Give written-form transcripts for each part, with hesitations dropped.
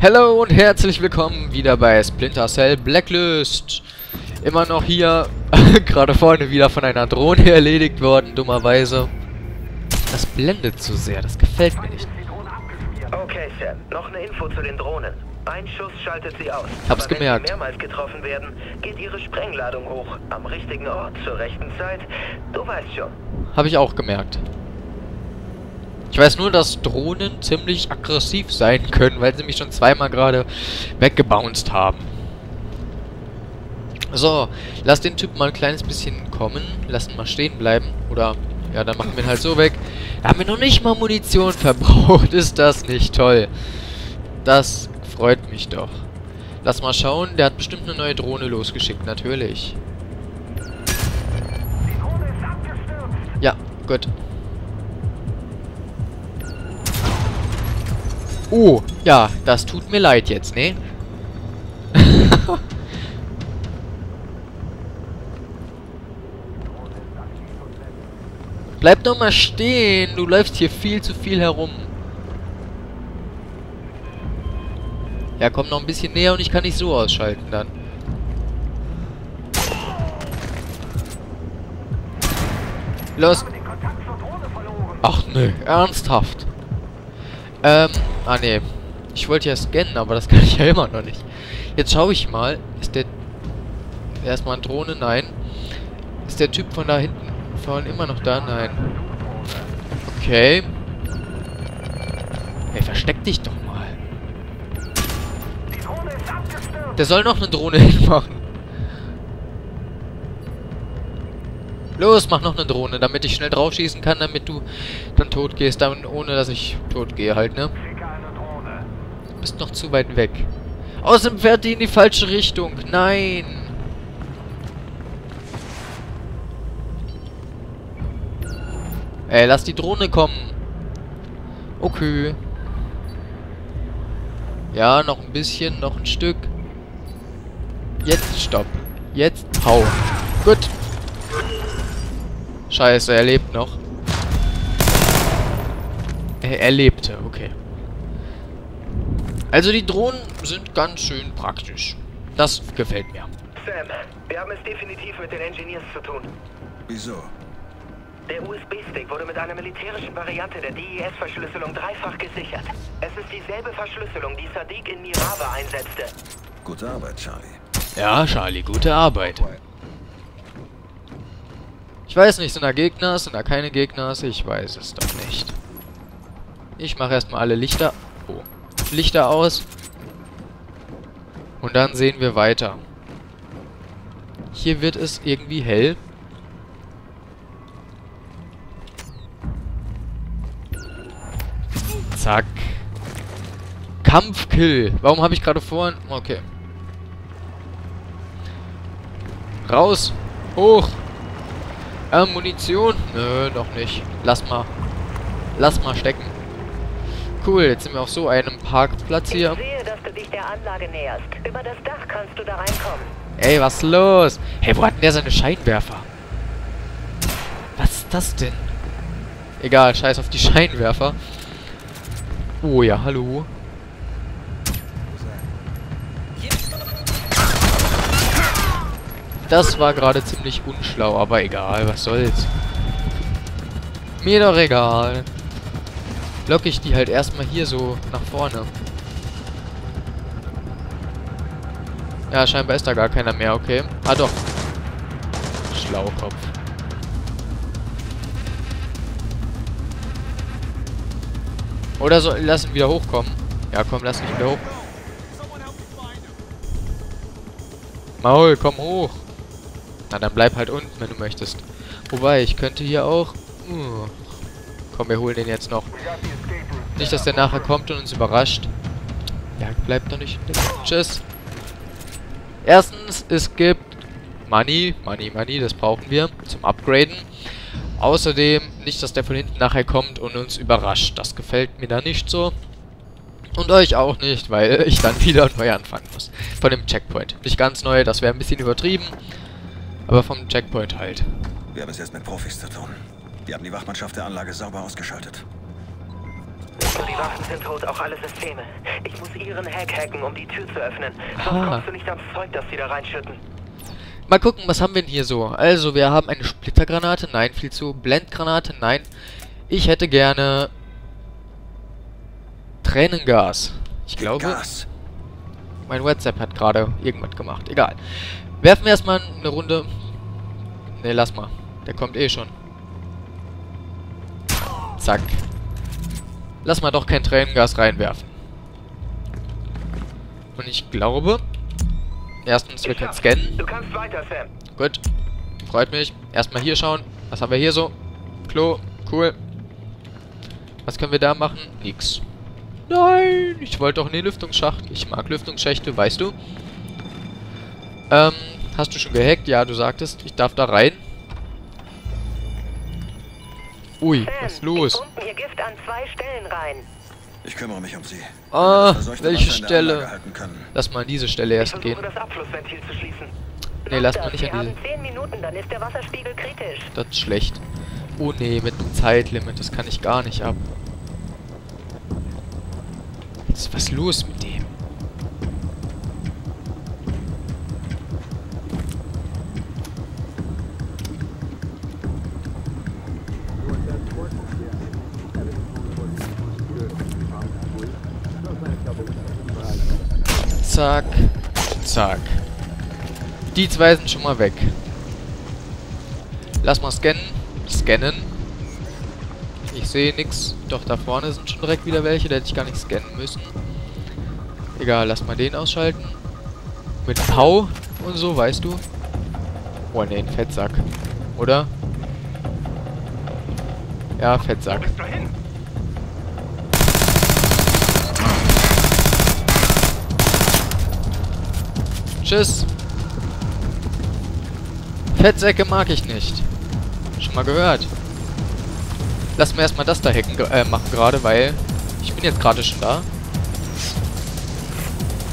Hallo und herzlich willkommen wieder bei Splinter Cell Blacklist. Immer noch hier, gerade vorne wieder von einer Drohne erledigt worden, dummerweise. Das blendet zu sehr, das gefällt mir nicht. Okay, Sam, noch eine Info zu den Drohnen. Ein Schuss schaltet sie aus. Hab's gemerkt. Wenn sie mehrmals getroffen werden, geht ihre Sprengladung hoch. Am richtigen Ort, zur rechten Zeit. Du weißt schon. Hab ich auch gemerkt. Ich weiß nur, dass Drohnen ziemlich aggressiv sein können, weil sie mich schon zweimal gerade weggebounced haben. So, lass den Typen mal ein kleines bisschen kommen. Lass ihn mal stehen bleiben. Oder, ja, dann machen wir ihn halt so weg. Da haben wir noch nicht mal Munition verbraucht. Ist das nicht toll? Das freut mich doch. Lass mal schauen. Der hat bestimmt eine neue Drohne losgeschickt, natürlich. Die Drohne ist abgestürzt. Ja, gut. Oh, ja, das tut mir leid jetzt, ne? Bleib doch mal stehen, du läufst hier viel zu viel herum. Ja, komm noch ein bisschen näher und ich kann dich so ausschalten dann. Los! Ach nö, ernsthaft? Ah ne, ich wollte ja scannen, aber das kann ich ja immer noch nicht. Jetzt schaue ich mal, ist der... Erstmal eine Drohne, nein. Ist der Typ von da hinten vorhin immer noch da? Nein. Okay. Ey, versteck dich doch mal. Der soll noch eine Drohne hinmachen. Los, mach noch eine Drohne, damit ich schnell drauf schießen kann, damit du dann tot gehst, damit, ohne dass ich tot gehe halt, ne? Du bist noch zu weit weg. Außerdem fährt die in die falsche Richtung. Nein! Ey, lass die Drohne kommen. Okay. Ja, noch ein bisschen, noch ein Stück. Jetzt stopp. Jetzt hau. Gut. Scheiße, er lebt noch. Er lebte, okay. Also die Drohnen sind ganz schön praktisch. Das gefällt mir. Sam, wir haben es definitiv mit den Engineers zu tun. Wieso? Der USB-Stick wurde mit einer militärischen Variante der DES-Verschlüsselung dreifach gesichert. Es ist dieselbe Verschlüsselung, die Sadiq in Mirava einsetzte. Gute Arbeit, Charlie. Ja, Charlie, gute Arbeit. Ich weiß nicht, sind da Gegner, sind da keine Gegner, ich weiß es doch nicht. Ich mache erstmal alle Lichter... Oh. Lichter aus. Und dann sehen wir weiter. Hier wird es irgendwie hell. Zack. Kampfkill. Warum habe ich gerade vorhin... Okay. Raus. Hoch. Munition? Nö, noch nicht. Lass mal. Lass mal stecken. Cool, jetzt sind wir auf so einem Parkplatz hier. Ich sehe, dass du dich der Anlage näherst. Über das Dach kannst du da reinkommen. Ey, was ist los? Hey, wo hat denn der seine Scheinwerfer? Was ist das denn? Egal, scheiß auf die Scheinwerfer. Oh ja, hallo. Das war gerade ziemlich unschlau, aber egal, was soll's. Mir doch egal. Lock ich die halt erstmal hier so nach vorne. Ja, scheinbar ist da gar keiner mehr, okay. Ah doch. Schlaukopf. Oder so, lass ihn wieder hochkommen. Ja, komm, lass ihn wieder hoch. Maul, komm hoch. Na, dann bleib halt unten, wenn du möchtest. Wobei, ich könnte hier auch... Komm, wir holen den jetzt noch. Nicht, dass der nachher kommt und uns überrascht. Ja, bleib doch nicht. Tschüss. Erstens, es gibt Money, das brauchen wir zum Upgraden. Außerdem, nicht, dass der von hinten nachher kommt und uns überrascht. Das gefällt mir da nicht so. Und euch auch nicht, weil ich dann wieder neu anfangen muss. Von dem Checkpoint. Nicht ganz neu, das wäre ein bisschen übertrieben. Aber vom Checkpoint halt. Wir haben es jetzt mit Profis zu tun. Wir haben die Wachmannschaft der Anlage sauber ausgeschaltet. Nur die Waffen sind tot, auch alle Systeme. Ich muss ihren Hack hacken, um die Tür zu öffnen. Sonst kommst du nicht ans Zeug, das sie da reinschütten. Mal gucken, was haben wir denn hier so? Also, wir haben eine Splittergranate. Nein, viel zu. Blendgranate. Nein. Ich hätte gerne... Tränengas. Ich glaube... Mein WhatsApp hat gerade irgendwas gemacht. Egal. Werfen wir erstmal eine Runde... Ne, lass mal. Der kommt eh schon. Zack. Lass mal doch kein Tränengas reinwerfen. Und ich glaube... Erstens, wir können scannen. Du kannst weiter, Sam. Gut. Freut mich. Erstmal hier schauen. Was haben wir hier so? Klo. Cool. Was können wir da machen? Nix. Nein! Ich wollte doch in den Lüftungsschacht. Ich mag Lüftungsschächte, weißt du? Hast du schon gehackt? Ja, du sagtest, ich darf da rein. Ui, was ist los? Wir pumpen hier Gift an 2 Stellen rein. Ich kümmere mich um sie. Ah, welche Stelle? Lass mal an diese Stelle erst gehen. Ne, lass mal nicht an diese. Das ist schlecht. Oh ne, mit dem Zeitlimit, das kann ich gar nicht ab. Was ist los mit dem? Zack, zack. Die 2 sind schon mal weg. Lass mal scannen. Scannen. Ich sehe nichts. Doch, da vorne sind schon direkt wieder welche. Da hätte ich gar nicht scannen müssen. Egal, lass mal den ausschalten. Mit Pau und so, weißt du. Oh ne, ein Fettsack. Oder? Ja, Fettsack. Tschüss. Fettsäcke mag ich nicht. Schon mal gehört. Lass mir erstmal das da hacken, machen gerade, weil ich bin jetzt gerade schon da.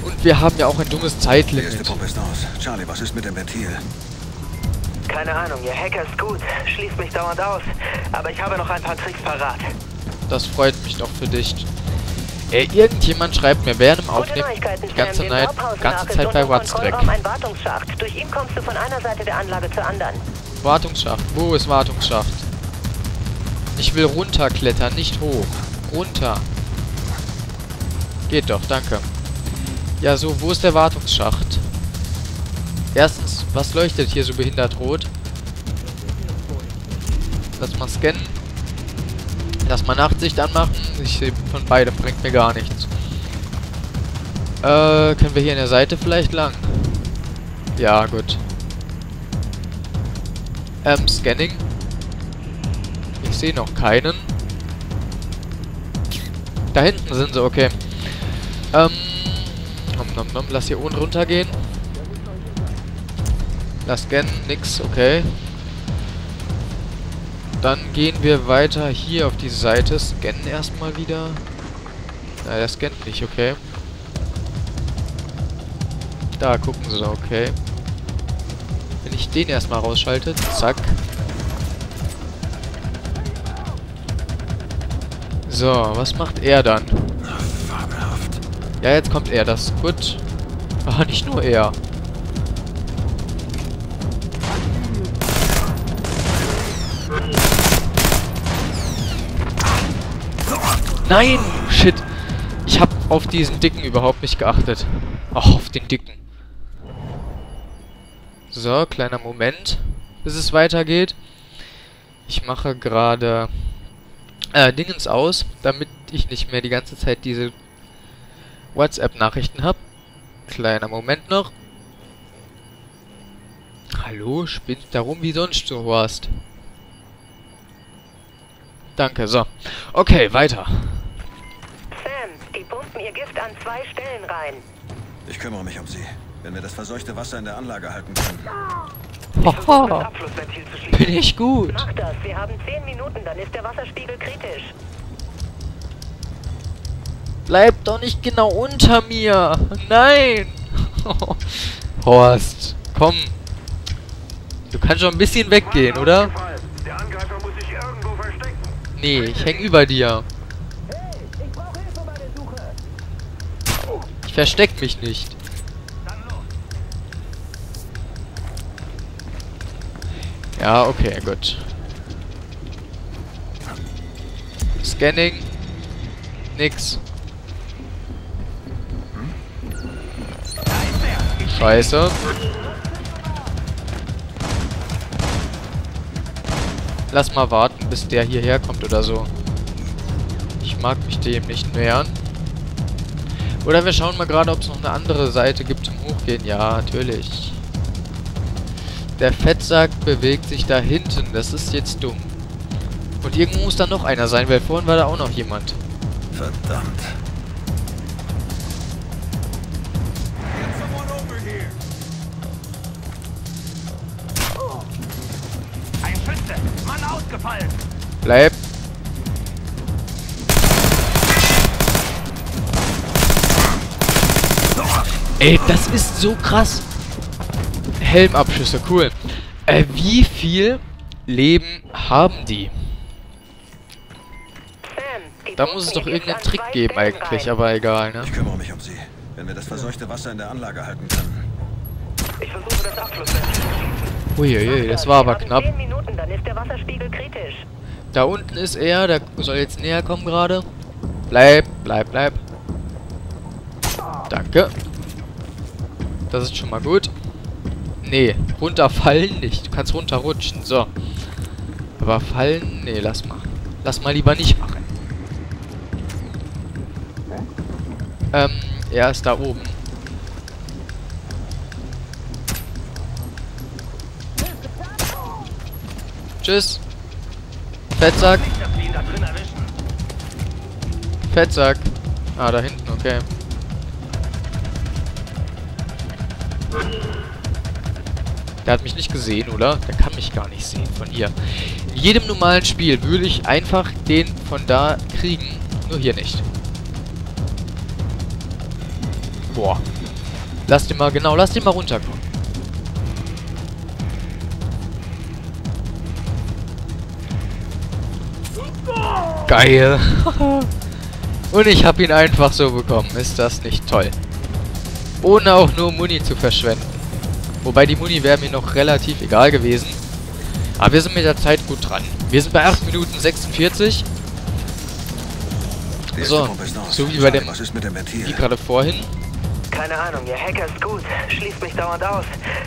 Und wir haben ja auch ein dummes Zeitlimit. Die erste Pumpe ist aus. Charlie, was ist mit dem Ventil? Keine Ahnung, ihr Hacker ist gut. Schließt mich dauernd aus. Aber ich habe noch ein paar Tricks parat. Das freut mich doch für dich. Ey, irgendjemand schreibt mir während dem Aufnehmen die ganze Zeit bei WhatsApp. Ein Wartungsschacht. Durch ihn kommst du von einer Seite der Anlage zur anderen. Wartungsschacht. Wo ist Wartungsschacht? Ich will runterklettern, nicht hoch. Runter. Geht doch, danke. Ja, so, wo ist der Wartungsschacht? Erstens, was leuchtet hier so behindert rot? Lass mal scannen. Lass mal Nachtsicht anmachen. Ich sehe von beidem, bringt mir gar nichts. Können wir hier an der Seite vielleicht lang? Ja, gut. Scanning. Ich sehe noch keinen. Da hinten sind sie, okay. Lass hier unten runtergehen. Lass scannen, nix, okay. Dann gehen wir weiter hier auf die Seite. Scannen erstmal wieder. Na, der scannt nicht, okay. Da, gucken sie, okay. Wenn ich den erstmal rausschalte, zack. So, was macht er dann? Ja, jetzt kommt er, das ist gut. Aber nicht nur er. Nein! Shit! Ich hab auf diesen Dicken überhaupt nicht geachtet. Ach, auf den Dicken. So, kleiner Moment, bis es weitergeht. Ich mache gerade Dingens aus, damit ich nicht mehr die ganze Zeit diese WhatsApp-Nachrichten habe. Kleiner Moment noch. Hallo, spinnst da rum wie sonst so, Horst. Danke, so. Okay, weiter. Sam, die pumpen ihr Gift an 2 Stellen rein. Ich kümmere mich um sie, wenn wir das verseuchte Wasser in der Anlage halten können. Haha, bin ich gut. Mach das, wir haben 10 Minuten, dann ist der Wasserspiegel kritisch. Bleib doch nicht genau unter mir. Nein. Horst, komm. Du kannst schon ein bisschen weggehen, oder? Der Angreifer muss sich irgendwo verstecken. Nee, ich häng über dir. Hey, Ich versteck mich nicht. Ja, okay, gut. Scanning. Nix. Scheiße. Lass mal warten, bis der hierher kommt oder so. Ich mag mich dem nicht nähern. Oder wir schauen mal gerade, ob es noch eine andere Seite gibt zum Hochgehen. Ja, natürlich. Der Fettsack bewegt sich da hinten. Das ist jetzt dumm. Und irgendwo muss da noch einer sein, weil vorhin war da auch noch jemand. Verdammt. Bleib. Ey, das ist so krass. Helmabschüsse, cool. Wie viel Leben haben die? Da muss es doch irgendeinen Trick geben eigentlich, aber egal, ne? Ich kümmere mich um sie, wenn wir das verseuchte Wasser in der Anlage halten können. Ich versuche das Abflussnetz. Uiuiui, das war aber knapp. Dann ist der Wasserspiegel kritisch. Da unten ist er, der soll jetzt näher kommen gerade. Bleib. Danke. Das ist schon mal gut. Nee, runterfallen nicht. Du kannst runterrutschen, so. Aber fallen, nee, lass mal. Lass mal lieber nicht machen. Er ist da oben. Tschüss. Fettsack. Fettsack. Ah, da hinten, okay. Der hat mich nicht gesehen, oder? Der kann mich gar nicht sehen von hier. In jedem normalen Spiel würde ich einfach den von da kriegen. Nur hier nicht. Boah. Lass den mal, genau, lass den mal runterkommen. Geil. Und ich habe ihn einfach so bekommen. Ist das nicht toll? Ohne auch nur Muni zu verschwenden. Wobei die Muni wäre mir noch relativ egal gewesen. Aber wir sind mit der Zeit gut dran. Wir sind bei 8 Minuten 46. So wie bei dem, wie gerade vorhin. Keine Ahnung, ihr Hacker ist gut. Schließt mich dauernd aus.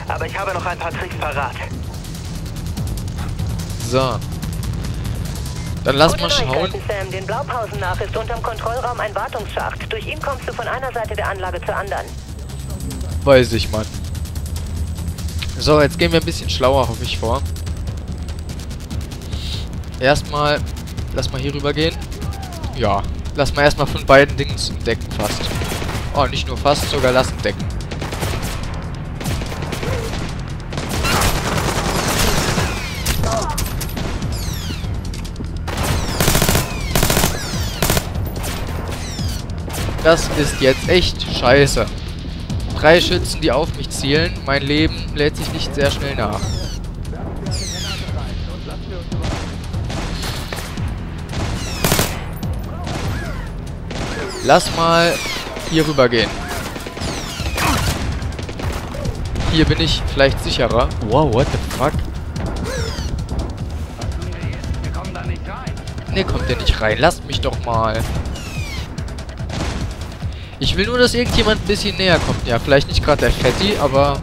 Aber ich habe noch ein paar Tricks parat. So. Dann lass mal schauen. Sam, den Blaupausen nach ist unterm Kontrollraum ein Wartungsschacht. Durch ihn kommst du von einer Seite der Anlage zur anderen. Weiß ich, Mann. So, jetzt gehen wir ein bisschen schlauer, hoffe ich, vor. Erstmal, lass mal hier rüber gehen. Ja, lass mal erstmal von beiden Dingen entdecken fast. Oh, nicht nur fast, sogar lass entdecken. Das ist jetzt echt scheiße. 3 Schützen, die auf mich zielen. Mein Leben lädt sich nicht sehr schnell nach. Lass mal hier rüber gehen. Hier bin ich vielleicht sicherer. Wow, what the fuck? Ne, kommt der nicht rein. Lasst mich doch mal. Ich will nur, dass irgendjemand ein bisschen näher kommt. Ja, vielleicht nicht gerade der Fetti, aber...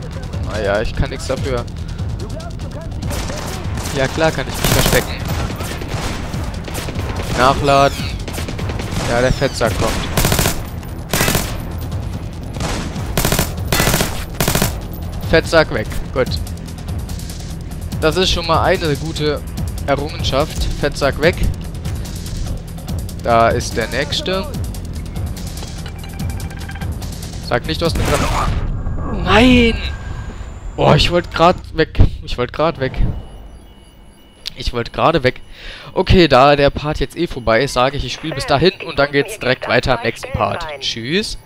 Naja, ich kann nichts dafür. Ja, klar kann ich mich verstecken. Nachladen. Ja, der Fettsack kommt. Fettsack weg. Gut. Das ist schon mal eine gute Errungenschaft. Fettsack weg. Da ist der nächste. Sag nicht, du hast eine Granate. Nein! Oh, ich wollte gerade weg. Ich wollte gerade weg. Okay, da der Part jetzt eh vorbei ist, sage ich, ich spiele bis dahin und dann geht's direkt weiter am nächsten Part. Tschüss.